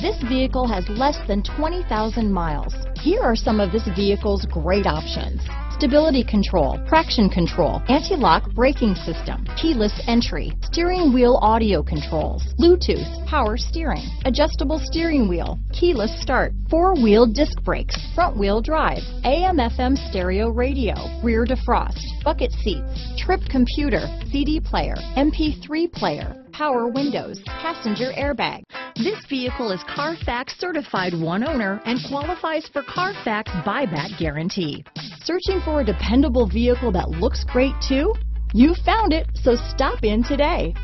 This vehicle has less than 20,000 miles. Here are some of this vehicle's great options: stability control, traction control, anti-lock braking system, keyless entry, steering wheel audio controls, Bluetooth, power steering, adjustable steering wheel, keyless start, 4-wheel disc brakes, front wheel drive, AM/FM stereo radio, rear defrost, bucket seats, trip computer, CD player, MP3 player, power windows, passenger airbag. This vehicle is Carfax certified one owner and qualifies for Carfax buyback guarantee. Searching for a dependable vehicle that looks great too? You found it, so stop in today.